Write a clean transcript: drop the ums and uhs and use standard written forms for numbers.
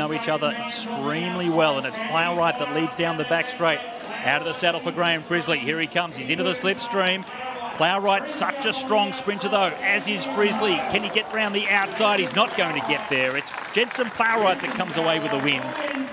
know each other extremely well, and it's Plowright that leads down the back straight. Out of the saddle for Graham Frisley. Here he comes. He's into the slipstream. Plowright, such a strong sprinter though, as is Frisley. Can he get round the outside? He's not going to get there. It's Jensen Plowright that comes away with a win.